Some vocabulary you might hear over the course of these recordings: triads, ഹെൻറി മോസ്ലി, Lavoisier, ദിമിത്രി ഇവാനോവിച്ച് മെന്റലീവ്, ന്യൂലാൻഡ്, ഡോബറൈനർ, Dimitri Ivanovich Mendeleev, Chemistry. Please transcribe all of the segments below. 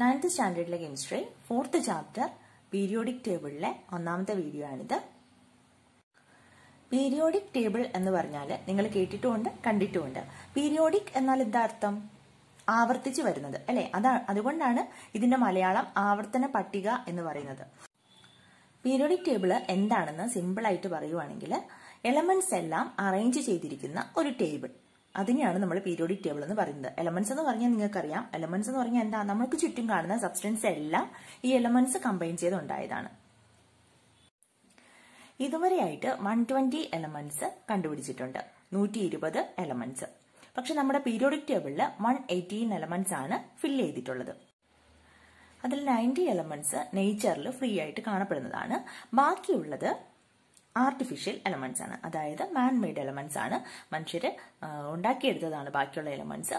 9th standard le chemistry 4th chapter periodic table le onnamate video aanithu. Periodic table ennu parnjal ningal kettittunde kandittunde. Periodic ennal endu artham aavarthichu varunathu alle adukondana idinte malayalam aavarthana pattika ennu parayunnathu. Periodic table endanennu simple aayittu parayuvaanengil elements ellam arrange cheyidirikkuna oru table. അതിനെയാണ് നമ്മൾ periodic table എന്ന് പറയുന്നത്. Elements എന്ന് പറഞ്ഞാൽ നിങ്ങൾക്കറിയാം, elements എന്ന് പറഞ്ഞാൽ എന്താ, നമുക്ക് ചുറ്റും കാണുന്ന സബ്സ്റ്റൻസ് എല്ലാം ഈ എലമെന്റ്സ് കമ്പൈൻ ചെയ്ത് ഉണ്ടായതാണ്. ഇതുവരെയായിട്ട് 120 എലമെന്റ്സ് കണ്ടുപിടിച്ചിട്ടുണ്ട്, 120 എലമെന്റ്സ്. പക്ഷെ നമ്മുടെ പീരിയോഡിക് ടേബിളിൽ 118 എലമെന്റ്സ് ആണ് ഫിൽ ചെയ്തിട്ടുള്ളത്. അതിൽ 90 എലമെന്റ്സ് നേച്ചറിൽ ഫ്രീ ആയിട്ട് കാണപ്പെടുന്നതാണ്, ബാക്കിയുള്ളത് ആർട്ടിഫിഷ്യൽ എലമെന്റ്സ് ആണ്, അതായത് മാൻ മെയ്ഡ് എലമെന്റ്സ് ആണ്, മനുഷ്യര് ഉണ്ടാക്കിയെടുത്തതാണ് ബാക്കിയുള്ള എലമെന്റ്സ്.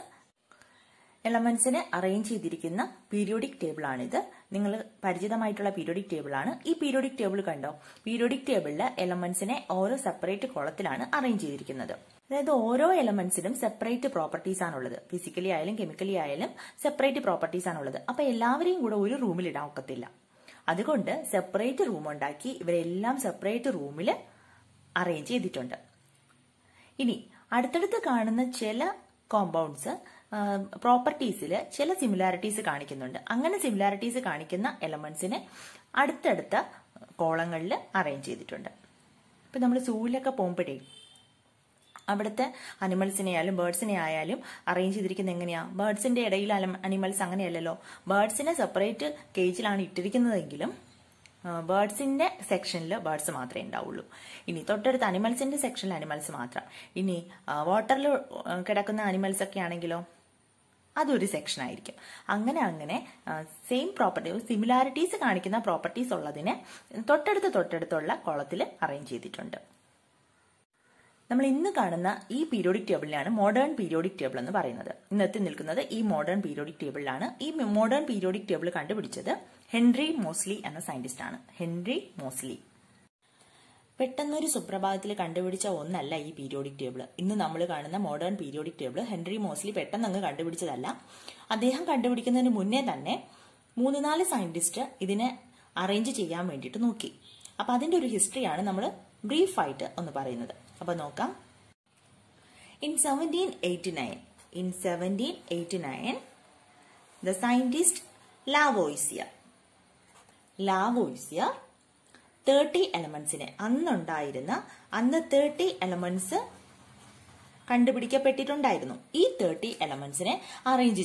എലമെന്റ്സിനെ അറേഞ്ച് ചെയ്തിരിക്കുന്ന പീരിയോഡിക് ടേബിൾ ആണിത്. നിങ്ങൾ പരിചിതമായിട്ടുള്ള പീരിയോഡിക് ടേബിൾ ആണ് ഈ പീരിയോഡിക് ടേബിൾ. കണ്ടോ, പീരിയോഡിക് ടേബിളിൽ എലമെന്റ്സിനെ ഓരോ സെപ്പറേറ്റ് കോളത്തിലാണ് അറേഞ്ച് ചെയ്തിരിക്കുന്നത്. അതായത് ഓരോ എലമെന്റ്സിനും സെപ്പറേറ്റ് പ്രോപ്പർട്ടീസ് ആണുള്ളത്, ഫിസിക്കലി ആയാലും കെമിക്കലി ആയാലും സെപ്പറേറ്റ് പ്രോപ്പർട്ടീസ് ആണുള്ളത്. അപ്പൊ എല്ലാവരെയും കൂടെ ഒരു റൂമിൽ ഇടാൻ ഒക്കത്തില്ല, അതുകൊണ്ട് സെപ്പറേറ്റ് റൂം ഉണ്ടാക്കി ഇവരെല്ലാം സെപ്പറേറ്റ് റൂമിൽ അറേഞ്ച് ചെയ്തിട്ടുണ്ട്. ഇനി അടുത്തടുത്ത് കാണുന്ന ചില കോമ്പൗണ്ട്സ് പ്രോപ്പർട്ടീസിൽ ചില സിമിലാരിറ്റീസ് കാണിക്കുന്നുണ്ട്. അങ്ങനെ സിമിലാരിറ്റീസ് കാണിക്കുന്ന എലമെന്റ്സിനെ അടുത്തടുത്ത കോളങ്ങളിൽ അറേഞ്ച് ചെയ്തിട്ടുണ്ട്. ഇപ്പം നമ്മൾ സൂവിലൊക്കെ പോകുമ്പോഴേ അവിടുത്തെ അനിമൽസിനെ ആയാലും ബേർഡ്സിനെ ആയാലും അറേഞ്ച് ചെയ്തിരിക്കുന്നത് എങ്ങനെയാണ്? ബേർഡ്സിന്റെ ഇടയിൽ അനിമൽസ്, അങ്ങനെയല്ലല്ലോ. ബേർഡ്സിനെ സെപ്പറേറ്റ് കേജിലാണ് ഇട്ടിരിക്കുന്നതെങ്കിലും ബേർഡ്സിന്റെ സെക്ഷനിൽ ബേർഡ്സ് മാത്രമേ ഉണ്ടാവുള്ളൂ. ഇനി തൊട്ടടുത്ത് അനിമൽസിന്റെ സെക്ഷനിൽ അനിമൽസ് മാത്രം. ഇനി വാട്ടറിൽ കിടക്കുന്ന അനിമൽസ് ഒക്കെ ആണെങ്കിലോ അതൊരു സെക്ഷൻ ആയിരിക്കും. അങ്ങനെ അങ്ങനെ സെയിം പ്രോപ്പർട്ടി, സിമിലാരിറ്റീസ് കാണിക്കുന്ന പ്രോപ്പർട്ടീസ് ഉള്ളതിനെ തൊട്ടടുത്തുള്ള കോളത്തിൽ അറേഞ്ച് ചെയ്തിട്ടുണ്ട്. നമ്മൾ ഇന്ന് കാണുന്ന ഈ പീരിയോഡിക് ടേബിളിലാണ് മോഡേൺ പീരിയോഡിക് ടേബിൾ എന്ന് പറയുന്നത്. ഇന്നെത്തി നിൽക്കുന്നത് ഈ മോഡേൺ പീരിയോഡിക് ടേബിളിലാണ്. ഈ മോഡേൺ പീരിയോഡിക് ടേബിൾ കണ്ടുപിടിച്ചത് ഹെൻറി മോസ്ലി എന്ന സയന്റിസ്റ്റ് ആണ്. ഹെൻറി മോസ്ലി പെട്ടെന്നൊരു സുപ്രഭാതത്തിൽ കണ്ടുപിടിച്ച ഒന്നല്ല ഈ പീരിയോഡിക് ടേബിൾ. ഇന്ന് നമ്മൾ കാണുന്ന modern periodic table ഹെൻറി മോസ്ലി പെട്ടെന്നങ്ങ് കണ്ടുപിടിച്ചതല്ല. അദ്ദേഹം കണ്ടുപിടിക്കുന്നതിന് മുന്നേ തന്നെ 3-4 സയന്റിസ്റ്റ് ഇതിനെ അറേഞ്ച് ചെയ്യാൻ വേണ്ടിയിട്ട് നോക്കി. അപ്പൊ അതിന്റെ ഒരു ഹിസ്റ്ററിയാണ് നമ്മൾ ബ്രീഫായിട്ട് ഒന്ന് പറയുന്നത്. അപ്പോൾ നോക്കാം. In 1789, the scientist Lavoisier 30 എലമെന്റ്സിനെ, അന്നുണ്ടായിരുന്ന 30 എലമെന്റ്സ് കണ്ടുപിടിക്കപ്പെട്ടിട്ടുണ്ടായിരുന്നു. ഈ 30 എലമെന്റ്സിനെ അറേഞ്ച്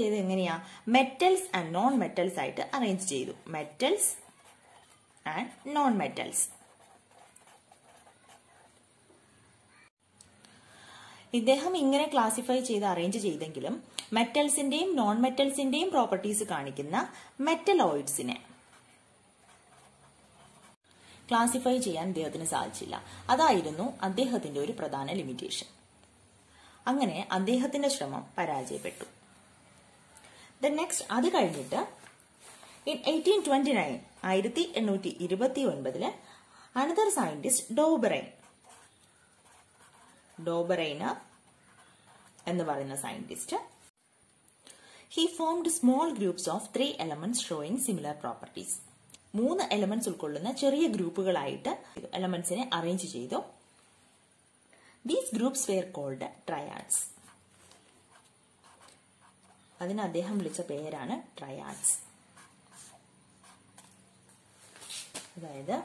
ചെയ്ത് എങ്ങനെയാ? മെറ്റൽസ് ആൻഡ് നോൺ മെറ്റൽസ് ആയിട്ട് അറേഞ്ച് ചെയ്തു. Metals and non metals. ഇദ്ദേഹം ഇങ്ങനെ ക്ലാസിഫൈ ചെയ്ത് അറേഞ്ച് ചെയ്തെങ്കിലും മെറ്റൽസിന്റെയും നോൺ മെറ്റൽസിന്റെയും പ്രോപ്പർട്ടീസ് കാണിക്കുന്ന മെറ്റലോയിഡ്സിനെ ക്ലാസിഫൈ ചെയ്യാൻ അദ്ദേഹത്തിന് സാധിച്ചില്ല. അതായിരുന്നു അദ്ദേഹത്തിന്റെ ഒരു പ്രധാന ലിമിറ്റേഷൻ. അങ്ങനെ അദ്ദേഹത്തിന്റെ ശ്രമം പരാജയപ്പെട്ടു. അത് കഴിഞ്ഞിട്ട് 1829 അനദർ സയന്റിസ്റ്റ് ഡോബറൈനർ എന്ന് പറയുന്ന scientist he formed small groups of 3 elements showing similar properties. 3 elements ഉൾക്കൊള്ളുന്ന ചെറിയ ഗ്രൂപ്പുകളായിട്ട് എലമെന്റ്സിനെ അറേഞ്ച് ചെയ്തു. These groups were called triads. അതിന് അദ്ദേഹം വിളിച്ച പേരാണ് ട്രയാഡ്സ്. അതായത്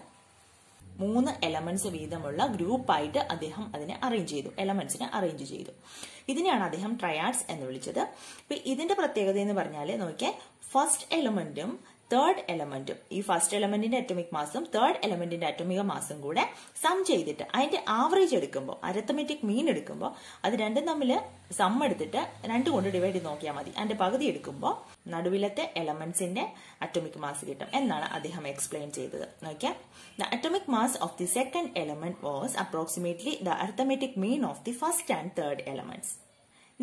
3 എലമെന്റ്സ് വീതമുള്ള ഗ്രൂപ്പായിട്ട് അദ്ദേഹം അതിനെ അറേഞ്ച് ചെയ്തു, എലമെന്റ്സിനെ അറേഞ്ച് ചെയ്തു. ഇതിനെയാണ് അദ്ദേഹം ട്രയാഡ്സ് എന്ന് വിളിച്ചത്. അപ്പൊ ഇതിന്റെ പ്രത്യേകത എന്ന് പറഞ്ഞാൽ നോക്കിയാൽ ഫസ്റ്റ് എലമെന്റും തേർഡ് എലമെന്റും, ഈ ഫസ്റ്റ് എലമെന്റിന്റെ അറ്റോമിക് മാസും തേർഡ് എലമെന്റിന്റെ അറ്റോമിക മാസും കൂടെ സം ചെയ്തിട്ട് അതിന്റെ ആവറേജ് എടുക്കുമ്പോൾ, അരിത്മെറ്റിക് മീൻ എടുക്കുമ്പോൾ, അത് രണ്ടും തമ്മിൽ സം എടുത്തിട്ട് 2 കൊണ്ട് ഡിവൈഡ് ചെയ്ത് നോക്കിയാൽ മതി. അതിന്റെ പകുതി എടുക്കുമ്പോൾ നടുവിലത്തെ എലമെന്റ്സിന്റെ അറ്റോമിക് മാസ് കിട്ടും എന്നാണ് അദ്ദേഹം എക്സ്പ്ലെയിൻ ചെയ്തത്. നോക്കിയാൽ the atomic mass of the second element was approximately the arithmetic mean of the first and third elements.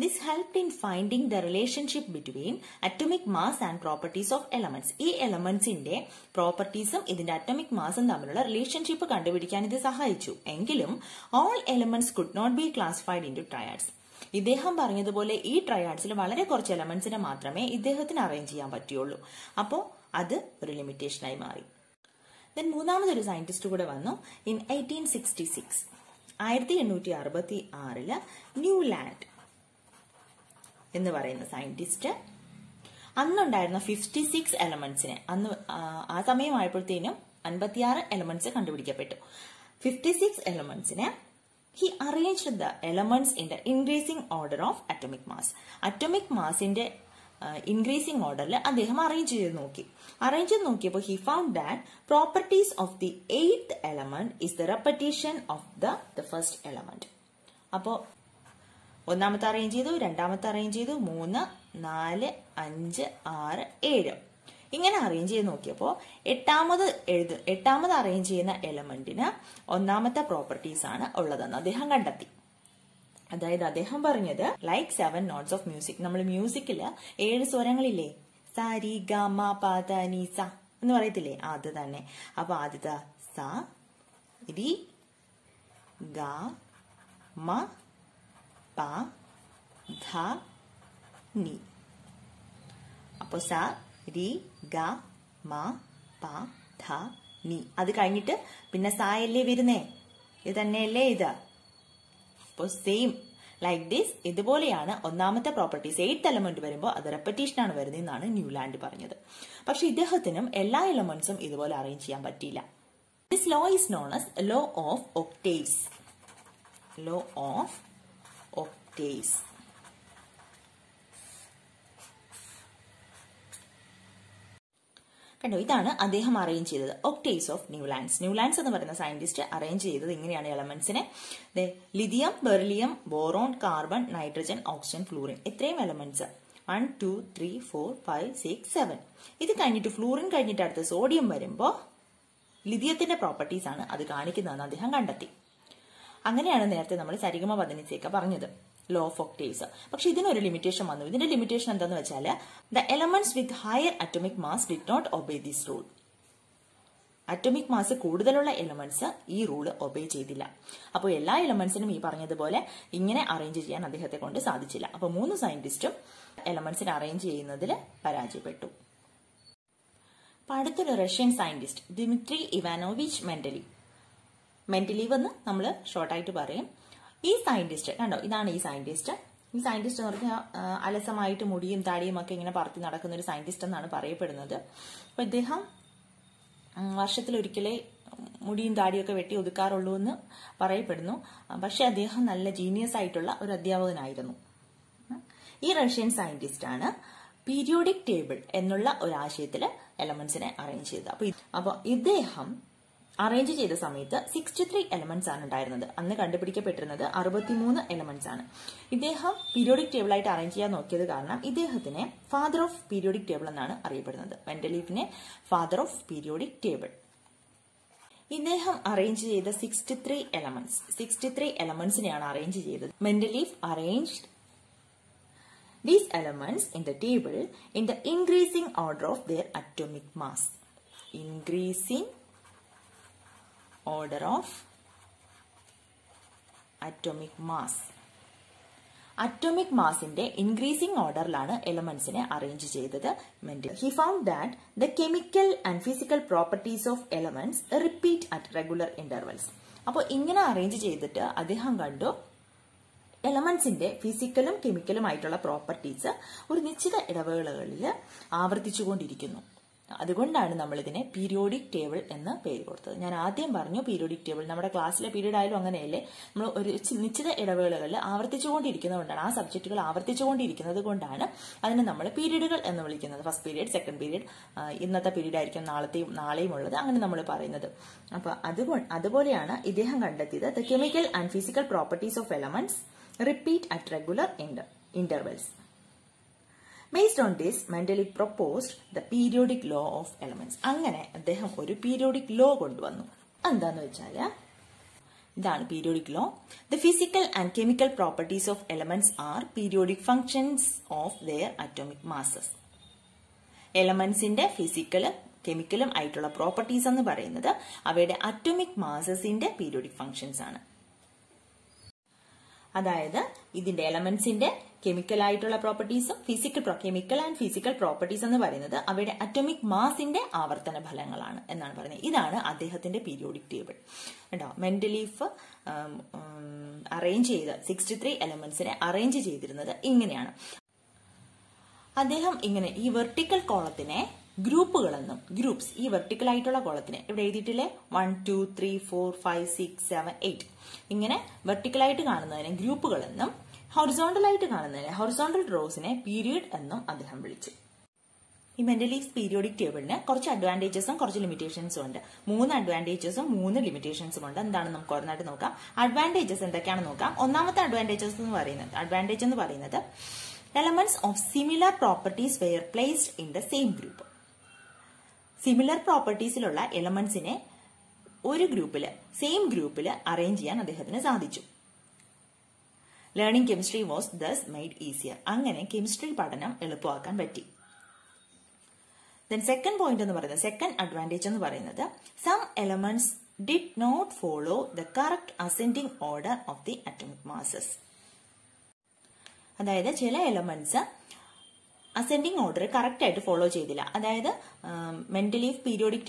This helped in finding the relationship between atomic mass and properties of elements. ഈ എലമെന്റ്സിന്റെ പ്രോപ്പർട്ടീസും ഇതിന്റെ atomic മാസും തമ്മിലുള്ള relationship കണ്ടുപിടിക്കാൻ ഇത് സഹായിച്ചു. എങ്കിലും all elements could not be classified into triads. ഇദ്ദേഹം പറഞ്ഞതുപോലെ ഈ ട്രയാഡ്സിൽ വളരെ കുറച്ച് എലമെന്റ്സിനെ മാത്രമേ ഇദ്ദേഹത്തിന് അറേഞ്ച് ചെയ്യാൻ പറ്റുള്ളൂ. അപ്പോൾ അത് ഒരു ലിമിറ്റേഷനായി മാറി. ദെൻ മൂന്നാമതൊരു സയന്റിസ്റ്റ് കൂടെ വന്നു. ഇൻ 1866 1866 ന്യൂലാൻഡ് എന്ന് പറയുന്ന സയന്റിസ്റ്റ് അന്നുണ്ടായിരുന്ന 56 എലമെന്റ്സിനെ അന്ന് ആ സമയമായപ്പോഴത്തേനും 56 എലമെന്റ്സ് കണ്ടുപിടിക്കപ്പെട്ടു. 56 എലമെന്റ്സിനെ he arranged the elements in the increasing order of atomic mass. Atomic mass in the increasing order അദ്ദേഹം അറേഞ്ച് ചെയ്ത് നോക്കി. അറേഞ്ച് ചെയ്ത് നോക്കിയപ്പോൾ he found that properties of the 8th element is the repetition of the first element. അപ്പോൾ ഒന്നാമത്തെ arrange ചെയ്തു, രണ്ടാമത്തെ arrange ചെയ്തു, 3, 4, 5, 6, 7 ഇങ്ങനെ അറേഞ്ച് ചെയ്ത് നോക്കിയപ്പോൾ എട്ടാമത് അറേഞ്ച് ചെയ്യുന്ന എലമെന്റിന് ഒന്നാമത്തെ പ്രോപ്പർട്ടീസ് ആണ് ഉള്ളതെന്ന് അദ്ദേഹം കണ്ടെത്തി. അതായത് അദ്ദേഹം പറഞ്ഞത് ലൈക്ക് 7 നോട്ട്സ് ഓഫ് മ്യൂസിക്. നമ്മൾ മ്യൂസിക്കിൽ 7 സ്വരങ്ങളില്ലേ, സാരി ഗമ പദ നി സ എന്ന് പറയത്തില്ലേ, അത് തന്നെ. അപ്പൊ ആദ്യത്തെ സ രി ഗ മ പ ധ നി. അപ്പൊ സ രി ഗ മ പ ധ നി, അത് കഴിഞ്ഞിട്ട് പിന്നെ സായല്ലേ വരുന്നേ, ഇത് തന്നെയല്ലേ ഇത്. അപ്പോൾ സെയിം ലൈക്ക് ദിസ്, ഇതുപോലെയാണ് ഒന്നാമത്തെ പ്രോപ്പർട്ടീസ് 8th എലമെന്റ് വരുമ്പോൾ അത് റെപ്പറ്റീഷനാണ് വരുന്നതെന്നാണ് ന്യൂലാൻഡ് പറഞ്ഞത്. പക്ഷെ ഇദ്ദേഹത്തിനും എല്ലാ എലമെന്റ്സും ഇതുപോലെ അറേഞ്ച് ചെയ്യാൻ പറ്റിയില്ല. This law is known as law of octaves. Law of octaves. കണ്ടോ, ഇതാണ് അദ്ദേഹം അറേഞ്ച് ചെയ്തത് ഒക്ടേവ്സ് ഓഫ് ന്യൂലാൻഡ്സ്. ന്യൂലാൻഡ്സ് എന്ന് പറയുന്ന സയന്റിസ്റ്റ് അറേഞ്ച് ചെയ്തത് ഇങ്ങനെയാണ് എലമെന്റ്സിനെ. Lithium, beryllium, boron, carbon, nitrogen, oxygen, fluorine, ഇത്രയും എലമെന്റ്സ് 1, 2, 3, 4, 5, 6, 7. ഇത് കഴിഞ്ഞിട്ട് ഫ്ലൂറിൻ കഴിഞ്ഞിട്ട് അടുത്ത സോഡിയം വരുമ്പോൾ ലിഥിയത്തിന്റെ പ്രോപ്പർട്ടീസ് ആണ് അത് കാണിക്കുന്നതെന്ന് അദ്ദേഹം കണ്ടെത്തി. അങ്ങനെയാണ് നേരത്തെ നമ്മൾ സരിഗമ പദനിസയൊക്കെ പറഞ്ഞത്, ലോ ഓഫ് ഒക്ടേവ്സ്. പക്ഷെ ഇതിനൊരു ലിമിറ്റേഷൻ വന്നു. ഇതിന്റെ ലിമിറ്റേഷൻ എന്താന്ന് വെച്ചാൽ the elements with higher atomic mass did not obey this rule. Atomic mass കൂടുതലുള്ള എലമെന്റ്സ് ഈ റൂള് ഒബേ ചെയ്തില്ല. അപ്പോൾ എല്ലാ എലമെന്റ്സിനും ഈ പറഞ്ഞതുപോലെ ഇങ്ങനെ അറേഞ്ച് ചെയ്യാൻ അദ്ദേഹത്തെ കൊണ്ട് സാധിച്ചില്ല. അപ്പോൾ 3 സയന്റിസ്റ്റും എലമെന്റ്സിനെ അറേഞ്ച് ചെയ്യുന്നതിൽ പരാജയപ്പെട്ടു. അപ്പോൾ അടുത്തൊരു Russian scientist ദിമിത്രി ഇവാനോവിച്ച് മെന്റലീവ് എന്ന് നമ്മൾ ഷോർട്ടായിട്ട് പറയും. ഈ സയന്റിസ്റ്റ് കണ്ടോ, ഇതാണ് ഈ സയന്റിസ്റ്റ്. ഈ സയന്റിസ്റ്റ് എന്ന് പറഞ്ഞാൽ അലസമായിട്ട് മുടിയും താടിയും ഒക്കെ ഇങ്ങനെ പറത്തി നടക്കുന്ന ഒരു സയന്റിസ്റ്റ് എന്നാണ് പറയപ്പെടുന്നത്. അപ്പൊ ഇദ്ദേഹം വർഷത്തിലൊരിക്കലേ മുടിയും താടിയൊക്കെ വെട്ടി ഒതുക്കാറുള്ളൂ എന്ന് പറയപ്പെടുന്നു. പക്ഷെ അദ്ദേഹം നല്ല ജീനിയസ് ആയിട്ടുള്ള ഒരു അധ്യാപകനായിരുന്നു. ഈ റഷ്യൻ സയന്റിസ്റ്റ് ആണ് പീരിയോഡിക് ടേബിൾ എന്നുള്ള ഒരു ആശയത്തില് എലമെന്റ്സിനെ അറേഞ്ച് ചെയ്തത്. അപ്പൊ ഇദ്ദേഹം അറേഞ്ച് ചെയ്ത സമയത്ത് 63 എലമെന്റ്സ് ആണ് ഉണ്ടായിരുന്നത്. അന്ന് കണ്ടുപിടിക്കപ്പെട്ടിരുന്നത് 63 എലമെന്റ്സ് ആണ്. ഇദ്ദേഹം പീരിയോഡിക് ടേബിൾ ആയിട്ട് അറേഞ്ച് ചെയ്യാൻ നോക്കിയത് കാരണം ഇദ്ദേഹത്തിനെ ഫാദർ ഓഫ് പീരിയോഡിക് ടേബിൾ എന്നാണ് അറിയപ്പെടുന്നത്. മെൻഡലീഫിനെ ഫാദർ ഓഫ് പീരിയോഡിക് ടേബിൾ. ഇദ്ദേഹം അറേഞ്ച് ചെയ്ത 63 എലമെന്റ്സ്, 63 എലമെന്റ്സിനെയാണ് അറേഞ്ച് ചെയ്തത്. Mendeleev arranged these elements in the table in the increasing order of their atomic mass. Increasing order of atomic mass. Atomic mass inde increasing order lana elements ne arrange cheythathu Mendeleev. He found that the chemical and physical properties of elements repeat at regular intervals. Appo ingena arrange cheythattu adheham kandu elements inde physical um chemical um aayittulla properties oru nichchita idavalukalil aavarthichu kondirikkunnu. അതുകൊണ്ടാണ് നമ്മളിതിനെ periodic table എന്ന് പേര് കൊടുത്തത്. ഞാൻ ആദ്യം പറഞ്ഞു periodic table നമ്മുടെ ക്ലാസ്സിലെ പീരീഡ് ആയാലും അങ്ങനെയല്ലേ, നമ്മൾ ഒരു നിശ്ചിത ഇടവേളകളിൽ ആവർത്തിച്ചുകൊണ്ടിരിക്കുന്നതുകൊണ്ടാണ്, ആ സബ്ജക്റ്റുകൾ ആവർത്തിച്ചുകൊണ്ടിരിക്കുന്നത് കൊണ്ടാണ് അതിനെ നമ്മൾ പീരീഡുകൾ എന്ന് വിളിക്കുന്നത്. ഫസ്റ്റ് പീരീഡ്, സെക്കൻഡ് പീരീഡ്, ഇന്നത്തെ പീരീഡ് ആയിരിക്കും നാളെയും ഉള്ളത്, അങ്ങനെ നമ്മൾ പറയുന്നത്. അപ്പൊ അതുപോലെയാണ് ഇദ്ദേഹം കണ്ടെത്തിയത് the chemical and physical properties of elements repeat at regular intervals. Based on this, Mendeleev proposed the periodic law of elements. അങ്ങനെ അദ്ദേഹം ഒരു പീരിയോഡിക് ലോ കൊണ്ടുവന്നു. എന്താന്ന് വെച്ചാല് ഇതാണ് periodic law. The physical and chemical properties of elements are periodic functions of their atomic masses. എലമെന്റ്സിന്റെ ഫിസിക്കലും കെമിക്കലും ആയിട്ടുള്ള പ്രോപ്പർട്ടീസ് എന്ന് പറയുന്നത് അവയുടെ അറ്റോമിക് മാസസിന്റെ പീരിയോഡിക് ഫങ്ഷൻസ് ആണ്. അതായത് ഇതിന്റെ എലമെന്റ്സിന്റെ കെമിക്കൽ ആയിട്ടുള്ള പ്രോപ്പർട്ടീസും കെമിക്കൽ ആൻഡ് ഫിസിക്കൽ പ്രോപ്പർട്ടീസ് എന്ന് പറയുന്നത് അവയുടെ അറ്റോമിക് മാസിന്റെ ആവർത്തന ഫലങ്ങളാണ് എന്നാണ് പറയുന്നത്. ഇതാണ് അദ്ദേഹത്തിന്റെ പീരിയോഡിക് ടേബിൾ കേട്ടോ. മെൻഡലീഫ് അറേഞ്ച് ചെയ്ത 63 എലമെന്റ്സിനെ അറേഞ്ച് ചെയ്തിരുന്നത് ഇങ്ങനെയാണ്. അദ്ദേഹം ഇങ്ങനെ ഈ വെർട്ടിക്കൽ കോളത്തിനെ ഗ്രൂപ്പുകളെന്നും ഗ്രൂപ്പ്സ് ഈ വെർട്ടിക്കൽ ആയിട്ടുള്ള കോളത്തിനെ ഇവിടെ എഴുതിയിട്ടില്ലേ 1 2 3 4 5 6 7 8 ഇങ്ങനെ വെർട്ടിക്കൽ ആയിട്ട് കാണുന്നതിനെ ഗ്രൂപ്പുകളെന്നും ഹൊറിസോണ്ടൽ ആയിട്ട് കാണുന്നതിനെ ഹൊറിസോണ്ടൽ റോസിനെ പീരിയഡ് എന്നും അദ്ദേഹം വിളിച്ചു. ഈ മെൻഡലീവ്സ് പീരിയോഡിക് ടേബിളിന് കുറച്ച് അഡ്വാൻറ്റേജസും കുറച്ച് ലിമിറ്റേഷൻസും ഉണ്ട്. 3 അഡ്വാൻറ്റേജസും 3 ലിമിറ്റേഷൻസും ഉണ്ട്. എന്താണ് നമുക്ക് ഓരോന്നായിട്ട് നോക്കാം. അഡ്വാൻറ്റേജസ് എന്തൊക്കെയാണെന്ന് നോക്കാം. ഒന്നാമത്തെ അഡ്വാൻറ്റേജസ് എന്ന് പറയുന്നത് elements of similar properties were placed in the same group. Similar പ്രോപ്പർട്ടീസിലുള്ള എലമെന്റ്സിനെ ഒരു ഗ്രൂപ്പില് സെയിം ഗ്രൂപ്പിൽ അറേഞ്ച് ചെയ്യാൻ അദ്ദേഹത്തിന് സാധിച്ചു. Learning chemistry was thus made easier. അങ്ങനെ കെമിസ്ട്രി പഠനം എളുപ്പമാക്കാൻ പറ്റി. ദെൻ സെക്കൻഡ് പോയിന്റ് എന്ന് പറയുന്നത് സെക്കൻഡ് അഡ്വാൻറ്റേജ് എന്ന് പറയുന്നത് some elements did not follow the correct ascending order of the atomic masses. അതായത് ചില എലമെന്റ്സ് അസെൻഡിങ് ഓർഡർ കറക്റ്റ് ആയിട്ട് ഫോളോ ചെയ്തില്ല. അതായത് മെൻഡലീഫ് പീരിയോഡിക്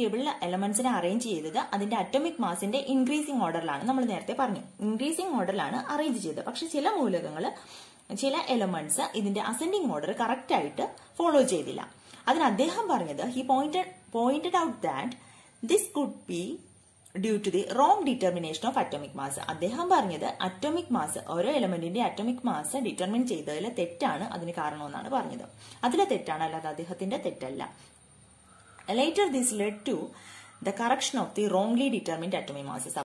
ടേബിളിൽ എലമെന്റ്സിനെ അറേഞ്ച് ചെയ്തത് അതിന്റെ അറ്റോമിക് മാസിന്റെ ഇൻക്രീസിംഗ് ഓർഡറിലാണ്. നമ്മൾ നേരത്തെ പറഞ്ഞു ഇൻക്രീസിംഗ് ഓർഡറിലാണ് അറേഞ്ച് ചെയ്തത്. പക്ഷെ ചില മൂലകങ്ങൾ ചില എലമെന്റ്സ് ഇതിന്റെ അസെൻഡിങ് ഓർഡർ കറക്റ്റ് ആയിട്ട് ഫോളോ ചെയ്തില്ല. അതിന് അദ്ദേഹം പറഞ്ഞത് he pointed out that this could be due to the wrong determination of atomic mass. അദ്ദേഹം പറഞ്ഞത് അറ്റോമിക് മാസ് ഓരോ എലമെന്റിന്റെ അറ്റോമിക് മാസ് ഡിറ്റർമിൻ ചെയ്തതിലെ തെറ്റാണ് അതിന് കാരണമെന്നാണ് പറഞ്ഞത്. അതിലെ തെറ്റാണ്, അല്ലാതെ അദ്ദേഹത്തിന്റെ തെറ്റല്ല. Later this led to the correction of the wrongly determined atomic masses.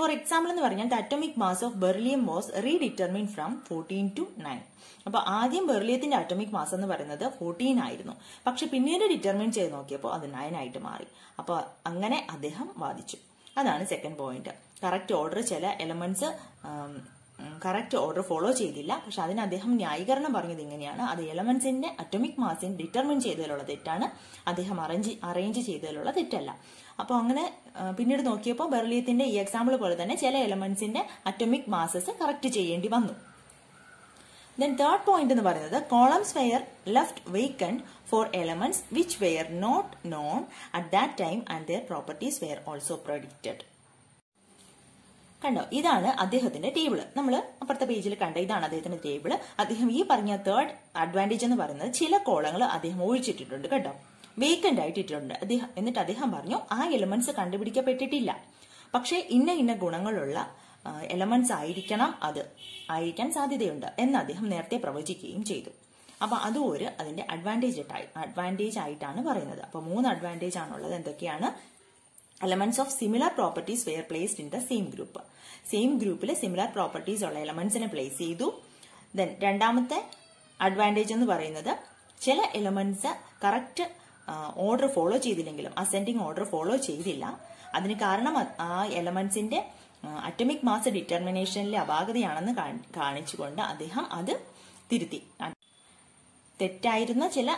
For example എന്ന് പറഞ്ഞാൽ the atomic mass of beryllium was redetermined from 14 to 9. അപ്പൊ ആദ്യം ബെർലിയത്തിന്റെ അറ്റോമിക് മാസ് എന്ന് പറയുന്നത് 14 ആയിരുന്നു. പക്ഷെ പിന്നീട് ഡിറ്റർമിൻ ചെയ്ത് നോക്കിയപ്പോൾ അത് 9 ആയിട്ട് മാറി. അപ്പൊ അങ്ങനെ അദ്ദേഹം വാദിച്ചു. അതാണ് സെക്കൻഡ് പോയിന്റ്. കറക്റ്റ് ഓർഡർ ചില എലമെന്റ്സ് കറക്റ്റ് ഓർഡർ ഫോളോ ചെയ്തില്ല. പക്ഷെ അതിന് അദ്ദേഹം ന്യായീകരണം പറഞ്ഞത് ഇങ്ങനെയാണ്, അത് എലമെന്റ്സിന്റെ അറ്റോമിക് മാസിനെ ഡിറ്റർമിൻ ചെയ്തതിലുള്ള തെറ്റാണ്, അദ്ദേഹം അറേഞ്ച് ചെയ്തതിലുള്ള തെറ്റല്ല. അപ്പോൾ അങ്ങനെ പിന്നീട് നോക്കിയപ്പോൾ ബെർലിയത്തിന്റെ ഈ എക്സാമ്പിൾ പോലെ തന്നെ ചില എലമെന്റ്സിന്റെ അറ്റോമിക് മാസസ് കറക്റ്റ് ചെയ്യേണ്ടി വന്നു. ദെൻ തേർഡ് പോയിന്റ് എന്ന് പറയുന്നത് columns were left vacant for elements which were not known at that time and their properties were also predicted. കണ്ടോ, ഇതാണ് അദ്ദേഹത്തിന്റെ ടേബിള്. നമ്മൾ അപ്പുറത്തെ പേജിൽ കണ്ട ഇതാണ് അദ്ദേഹത്തിന്റെ ടേബിള്. അദ്ദേഹം ഈ പറഞ്ഞ തേർഡ് അഡ്വാൻറ്റേജ് എന്ന് പറയുന്നത് ചില കോളങ്ങൾ അദ്ദേഹം ഒഴിച്ചിട്ടിട്ടുണ്ട് കേട്ടോ, വേക്കന്റ് ആയിട്ടിട്ടുണ്ട്. എന്നിട്ട് അദ്ദേഹം പറഞ്ഞു ആ എലമെന്റ്സ് കണ്ടുപിടിക്കപ്പെട്ടിട്ടില്ല, പക്ഷേ ഇന്ന ഇന്ന ഗുണങ്ങളുള്ള എലമെന്റ്സ് ആയിരിക്കാൻ സാധ്യതയുണ്ട് എന്ന് അദ്ദേഹം നേരത്തെ പ്രവചിക്കുകയും ചെയ്തു. അപ്പൊ അതും ഒരു അതിന്റെ അഡ്വാൻറ്റേജ് ആയിട്ടാണ് പറയുന്നത്. അപ്പൊ 3 അഡ്വാൻറ്റേജ് ആണുള്ളത്. എന്തൊക്കെയാണ്? Elements of similar properties were placed in the same group. Same ഗ്രൂപ്പിൽ സിമിലർ പ്രോപ്പർട്ടീസ് ഉള്ള എലമെന്റ്സിനെ പ്ലേസ് ചെയ്തു. ദെൻ രണ്ടാമത്തെ അഡ്വാൻറ്റേജ് എന്ന് പറയുന്നത് ചില എലമെന്റ്സ് കറക്റ്റ് ഓർഡർ ഫോളോ ചെയ്തില്ലെങ്കിലും അസെൻഡിങ് ഓർഡർ ഫോളോ ചെയ്തില്ല. അതിന് കാരണം ആ എലമെന്റ്സിന്റെ അറ്റോമിക് മാസ് ഡിറ്റർമിനേഷനിലെ അപാകതയാണെന്ന് കാണിച്ചുകൊണ്ട് അദ്ദേഹം അത് തിരുത്തി. തെറ്റായിരുന്ന ചില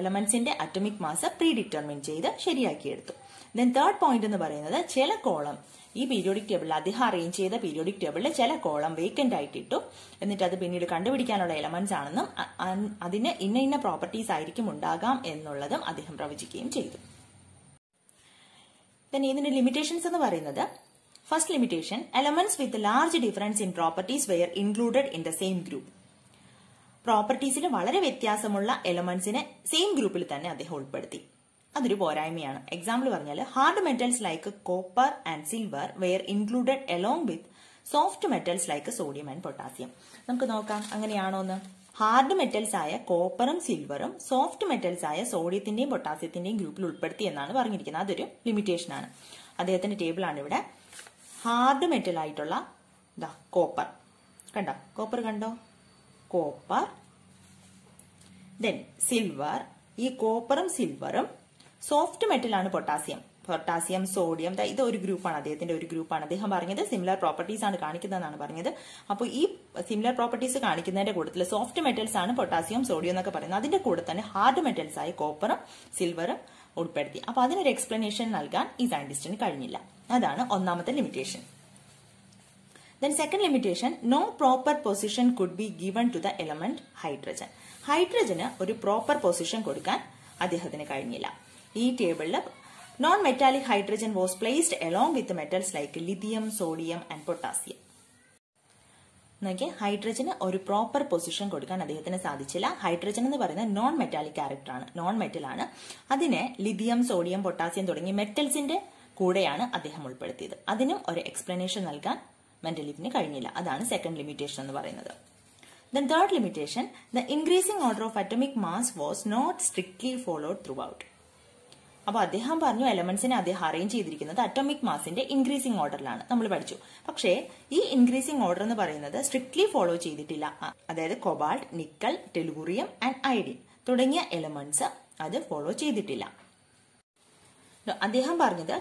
എലമെന്റ്സിന്റെ അറ്റോമിക് മാസ് പ്രീ ഡിറ്റർമിൻ ചെയ്ത് ശരിയാക്കിയെടുത്തു. ദെൻ തേർഡ് പോയിന്റ് എന്ന് പറയുന്നത് ചില കോളം ഈ പീരിയോഡിക് ടേബിളിൽ അദ്ദേഹം അറേഞ്ച് ചെയ്ത പീരിയോഡിക് ടേബിളിൽ ചില കോളം വേക്കന്റ് ആയിട്ടിട്ടു. എന്നിട്ട് അത് പിന്നീട് കണ്ടുപിടിക്കാനുള്ള എലമെന്റ്സ് ആണെന്നും അതിന് ഇന്ന ഇന്ന പ്രോപ്പർട്ടീസ് ആയിരിക്കും ഉണ്ടാകാം എന്നുള്ളതും അദ്ദേഹം പ്രവചിക്കുകയും ചെയ്തു. ദെൻ ഇതിന്റെ ലിമിറ്റേഷൻസ് എന്ന് പറയുന്നത് first limitation elements with large difference in properties were included in the same group. പ്രോപ്പർട്ടീസിന് വളരെ വ്യത്യാസമുള്ള എലമെന്റ്സിനെ സെയിം ഗ്രൂപ്പിൽ തന്നെ അദ്ദേഹം ഉൾപ്പെടുത്തി. അതൊരു പോരായ്മയാണ്. എക്സാമ്പിൾ പറഞ്ഞാൽ hard metals like copper and silver were included along with soft metals like sodium and potassium. നമുക്ക് നോക്കാം അങ്ങനെയാണോന്ന്. ഹാർഡ് മെറ്റൽസ് ആയ കോപ്പറും സിൽവറും സോഫ്റ്റ് മെറ്റൽസ് ആയ സോഡിയത്തിന്റെയും പൊട്ടാസ്യത്തിന്റെയും ഗ്രൂപ്പിൽ ഉൾപ്പെടുത്തി എന്നാണ് പറഞ്ഞിരിക്കുന്നത്. അതൊരു ലിമിറ്റേഷനാണ്. അദ്ദേഹത്തിന്റെ ടേബിളാണ് ഇവിടെ ഹാർഡ് മെറ്റൽ ആയിട്ടുള്ള കോപ്പർ. കണ്ടോ, കോപ്പർ കണ്ടോ, കോപ്പർ, ദെൻ സിൽവർ. ഈ കോപ്പറും സിൽവറും സോഫ്റ്റ് മെറ്റലാണ് പൊട്ടാസ്യം സോഡിയം. ഇത് ഒരു ഗ്രൂപ്പാണ്, അദ്ദേഹത്തിന്റെ ഒരു ഗ്രൂപ്പാണ്. അദ്ദേഹം പറഞ്ഞത് സിമിലർ പ്രോപ്പർട്ടീസ് ആണ് കാണിക്കുന്നതെന്നാണ് പറഞ്ഞത്. അപ്പോൾ ഈ സിമിലർ പ്രോപ്പർട്ടീസ് കാണിക്കുന്നതിന്റെ കൂട്ടത്തിൽ സോഫ്റ്റ് മെറ്റൽസ് ആണ് പൊട്ടാസ്യം സോഡിയം എന്നൊക്കെ പറയുന്നത്. അതിന്റെ കൂടെ തന്നെ ഹാർഡ് മെറ്റൽസ് ആയി കോപ്പറും സിൽവറും ഉൾപ്പെടുത്തി. അപ്പൊ അതിനൊരു എക്സ്പ്ലനേഷൻ നൽകാൻ ഈ സയന്റിസ്റ്റിന് കഴിഞ്ഞില്ല. അതാണ് ഒന്നാമത്തെ limitation. Then second limitation, no proper position could be given to the element hydrogen. Hydrogen ഒരു proper position കൊടുക്കാൻ അദ്ദേഹത്തിന് കഴിഞ്ഞില്ല. ഈ ടേബിളിൽ non-metallic hydrogen was placed along with metals like lithium, sodium and potassium. നോക്കിയേ, ഹൈഡ്രജന് ഒരു പ്രോപ്പർ പൊസിഷൻ കൊടുക്കാൻ അദ്ദേഹത്തിന് സാധിച്ചില്ല. ഹൈഡ്രജൻ എന്ന് പറയുന്നത് നോൺ മെറ്റാലിക് ക്യാരക്ടർ ആണ്, നോൺ മെറ്റൽ ആണ്. അതിനെ ലിഥിയം, സോഡിയം, പൊട്ടാസ്യം തുടങ്ങിയ മെറ്റൽസിന്റെ കൂടെയാണ് അദ്ദേഹം ഉൾപ്പെടുത്തിയത്. അതിനും ഒരു എക്സ്പ്ലനേഷൻ നൽകാൻ മെൻഡലീവിന് കഴിഞ്ഞില്ല. അതാണ് സെക്കൻഡ് ലിമിറ്റേഷൻ എന്ന് പറയുന്നത്. Then third limitation, the increasing order of atomic mass was not strictly followed throughout. അപ്പോൾ അദ്ദേഹം പറഞ്ഞു എലമെന്റ്സിനെ അദ്ദേഹം അറേഞ്ച് ചെയ്തിരിക്കുന്നത് അറ്റോമിക് മാസിന്റെ ഇൻക്രീസിംഗ് ഓർഡറിലാണ്, നമ്മൾ പഠിച്ചു. പക്ഷേ ഈ ഇൻക്രീസിംഗ് ഓർഡർ എന്ന് പറയുന്നത് സ്ട്രിക്ട്ലി ഫോളോ ചെയ്തിട്ടില്ല. അതായത് cobalt, nickel, tellurium and iodine തുടങ്ങിയ എലമെന്റ്സ് അത് ഫോളോ ചെയ്തിട്ടില്ല. അദ്ദേഹം പറഞ്ഞത്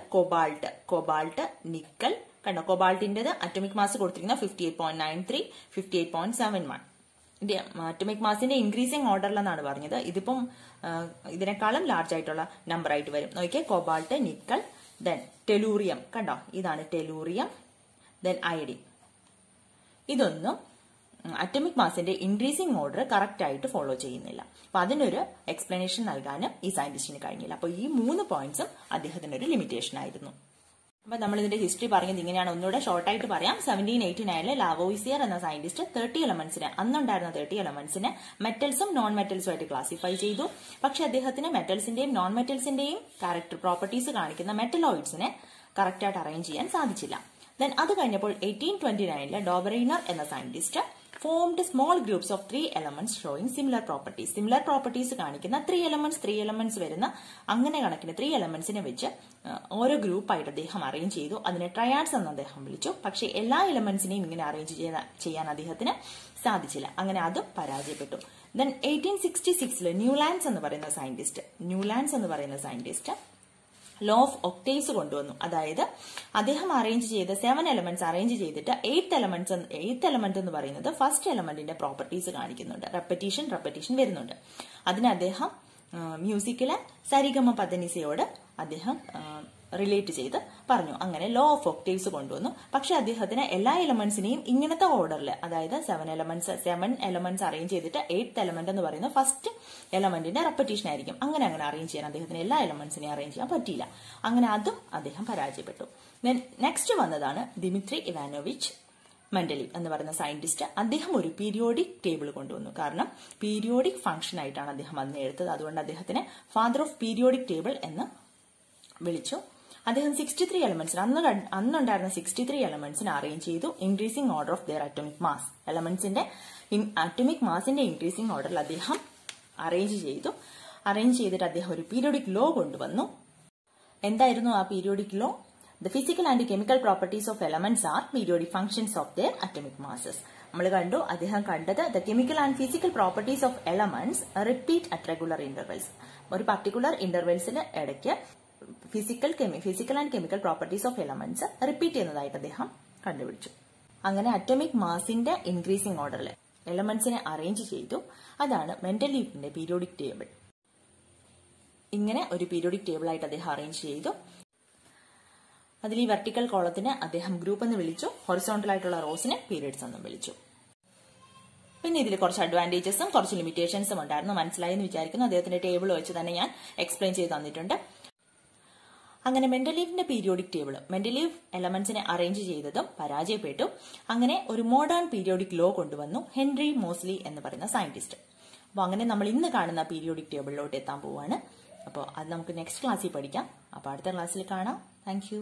കൊബാൾട്ട്, നിക്കൽ, കണ്ടോ കൊബാൾട്ടിന്റേത് അറ്റോമിക് മാസ് കൊടുത്തിരിക്കുന്നത് 58.93, 58.71. അറ്റോമിക് മാസിന്റെ ഇൻക്രീസിംഗ് ഓർഡറിലെന്നാണ് പറഞ്ഞത്. ഇതിപ്പം ഇതിനേക്കാളും ലാർജ് ആയിട്ടുള്ള നമ്പർ ആയിട്ട് വരും. നോക്കിയാൽ കൊബാൾട്ട്, നിക്കൽ, ദെൻ ടെലൂറിയം, കണ്ടോ ഇതാണ് ടെലൂറിയം, ദെൻ അയഡിൻ. ഇതൊന്നും അറ്റോമിക് മാസിന്റെ ഇൻക്രീസിംഗ് ഓർഡർ കറക്റ്റ് ആയിട്ട് ഫോളോ ചെയ്യുന്നില്ല. അപ്പൊ അതിനൊരു എക്സ്പ്ലനേഷൻ നൽകാനും ഈ സയന്റിസ്റ്റിന് കഴിഞ്ഞില്ല. അപ്പൊ ഈ മൂന്ന് പോയിന്റ്സും അദ്ദേഹത്തിനൊരു ലിമിറ്റേഷൻ ആയിരുന്നു. അപ്പൊ നമ്മൾ ഇതിന്റെ ഹിസ്റ്ററി പറഞ്ഞത് ഇങ്ങനെയാണ്, ഒന്നുകൂടെ ഷോർട്ടായിട്ട് പറയാം. 1789 ലാവോയിസിയർ എന്ന സയന്റിസ്റ്റ് 30 എലമെന്റ്സിനെ, അന്നുണ്ടായിരുന്ന 30 എലമെന്റ്സിനെ മെറ്റൽസും നോൺ മെറ്റൽസും ആയിട്ട് ക്ലാസിഫൈ ചെയ്തു. പക്ഷെ അദ്ദേഹത്തിന് മെറ്റൽസിന്റെയും നോൺ മെറ്റൽസിന്റെയും ക്യാരക്ടർ പ്രോപ്പർട്ടീസ് കാണിക്കുന്ന മെറ്റലോയിഡ്സിനെ കറക്റ്റ് ആയിട്ട് അറേഞ്ച് ചെയ്യാൻ സാധിച്ചില്ല. ദെൻ അത് കഴിഞ്ഞപ്പോൾ 1829 ഡോബറൈനർ എന്ന scientist formed small groups of 3 elements showing similar properties കാണിക്കുന്ന 3 എലമെന്റ്സ് വരുന്ന അങ്ങനെ കണക്കിന് 3 എലമെന്റ്സിനെ വെച്ച് ഓരോ ഗ്രൂപ്പായിട്ട് അദ്ദേഹം അറേഞ്ച് ചെയ്തു. അതിനെ ട്രയാഡ്സ് എന്ന് അദ്ദേഹം വിളിച്ചു. പക്ഷെ എല്ലാ എലമെന്റ്സിനെയും ഇങ്ങനെ അറേഞ്ച് ചെയ്യാൻ അദ്ദേഹത്തിന് സാധിച്ചില്ല. അങ്ങനെ അതും പരാജയപ്പെട്ടു. ദെൻ 1866 ന്യൂലാൻഡ്സ് എന്ന് പറയുന്ന സയന്റിസ്റ്റ് ലോ ഓഫ് ഒക്ടേവ്സ് കൊണ്ടുവന്നു. അതായത് അദ്ദേഹം അറേഞ്ച് ചെയ്ത 7 എലമെന്റ്സ് അറേഞ്ച് ചെയ്തിട്ട് എയ്ത്ത് എലമെന്റ് എന്ന് പറയുന്നത് ഫസ്റ്റ് എലമെന്റിന്റെ പ്രോപ്പർട്ടീസ് കാണിക്കുന്നുണ്ട്. റെപ്പറ്റീഷൻ വരുന്നുണ്ട്. അതിന് അദ്ദേഹം മ്യൂസിക്കിലെ സരിഗമ പദനിസയോട് അദ്ദേഹം റിലേറ്റ് ചെയ്ത് പറഞ്ഞു. അങ്ങനെ ലോ ഓഫ് ഒക്ടേവ്സ് കൊണ്ടുവന്നു. പക്ഷെ അദ്ദേഹത്തിന് എല്ലാ എലമെന്റ്സിനെയും ഇങ്ങനത്തെ ഓർഡറിൽ, അതായത് 7 എലമെന്റ്സ് അറേഞ്ച് ചെയ്തിട്ട് എയ്ത്ത് എലമെന്റ് എന്ന് പറയുന്ന ഫസ്റ്റ് എലമെന്റിന്റെ റെപ്പറ്റീഷൻ ആയിരിക്കും, അങ്ങനെ അറേഞ്ച് ചെയ്യാൻ അദ്ദേഹത്തിന് എല്ലാ എലമെന്റ്സിനെയും അറേഞ്ച് ചെയ്യാൻ പറ്റിയില്ല. അങ്ങനെ അതും അദ്ദേഹം പരാജയപ്പെട്ടു. ദെൻ നെക്സ്റ്റ് വന്നതാണ് ദിമിത്രി ഇവാനോവിച്ച് മെൻഡലീവ് എന്ന് പറയുന്ന സയന്റിസ്റ്റ്. അദ്ദേഹം ഒരു പീരിയോഡിക് ടേബിൾ കൊണ്ടുവന്നു. കാരണം പീരിയോഡിക് ഫംഗ്ഷൻ ആയിട്ടാണ് അദ്ദേഹം അതിനെ എടുത്തത്. അതുകൊണ്ട് അദ്ദേഹത്തിന് ഫാദർ ഓഫ് പീരിയോഡിക് ടേബിൾ എന്ന് വിളിച്ചു. അദ്ദേഹം 63 എലമെന്റ്സിന്, അന്നുണ്ടായിരുന്ന 63 എലമെന്റ്സിന് അറേഞ്ച് ചെയ്തു. Increasing order of their atomic mass, എലമെന്റ്സിന്റെ അറ്റോമിക് മാസിന്റെ ഇൻക്രീസിംഗ് ഓർഡറിൽ അദ്ദേഹം അറേഞ്ച് ചെയ്തിട്ട് അദ്ദേഹം ഒരു പീരിയോഡിക് ലോ കൊണ്ടുവന്നു. എന്തായിരുന്നു ആ periodic law? The physical and chemical properties of elements are periodic functions of their atomic masses. നമ്മൾ കണ്ടു, അദ്ദേഹം കണ്ടത് the chemical and physical properties of elements repeat at regular intervals. ഒരു പർട്ടിക്കുലർ ഇന്റർവെൽസിന് ഇടയ്ക്ക് physical and chemical properties of elements repeat ചെയ്യുന്നതായിട്ട് അദ്ദേഹം കണ്ടുപിടിച്ചു. അങ്ങനെ അറ്റോമിക് മാസിന്റെ ഇൻക്രീസിംഗ് ഓർഡറിൽ എലമെന്റ്സിനെ അറേഞ്ച് ചെയ്തു. അതാണ് മെൻഡലീവിന്റെ പീരിയോഡിക് ടേബിൾ. ഇങ്ങനെ ഒരു പീരിയോഡിക് ടേബിൾ ആയിട്ട് അദ്ദേഹം അറേഞ്ച് ചെയ്തു. അതിൽ ഈ വെർട്ടിക്കൽ കോളത്തിന് അദ്ദേഹം ഗ്രൂപ്പ് എന്ന് വിളിച്ചു, ഹൊറിസോണ്ടൽ ആയിട്ടുള്ള റോസിനെ പീരിയഡ്സ് എന്നും വിളിച്ചു. പിന്നെ ഇതിൽ കുറച്ച് അഡ്വാൻറ്റേജസും കുറച്ച് ലിമിറ്റേഷൻസും ഉണ്ടായിരുന്നു. മനസ്സിലായി എന്ന് വിചാരിക്കുന്നു. അദ്ദേഹത്തിന്റെ ടേബിൾ വെച്ച് തന്നെ ഞാൻ എക്സ്പ്ലെയിൻ ചെയ്ത് തന്നിട്ടുണ്ട്. അങ്ങനെ മെൻഡലീവിന്റെ പീരിയോഡിക് ടേബിൾ, മെൻഡലീവ് എലമെന്റ്സിനെ അറേഞ്ച് ചെയ്തതും പരാജയപ്പെട്ടു. അങ്ങനെ ഒരു മോഡേൺ പീരിയോഡിക് ലോ കൊണ്ടുവന്നു ഹെൻറി മോസ്ലി എന്ന് പറയുന്ന സയന്റിസ്റ്റ്. അപ്പോൾ അങ്ങനെ നമ്മൾ ഇന്ന് കാണുന്ന പീരിയോഡിക് ടേബിളിലോട്ട് എത്താൻ പോവാണ്. അപ്പോൾ അത് നമുക്ക് നെക്സ്റ്റ് ക്ലാസ്സിൽ പഠിക്കാം. അപ്പോൾ അടുത്ത ക്ലാസ്സിൽ കാണാം. Thank U.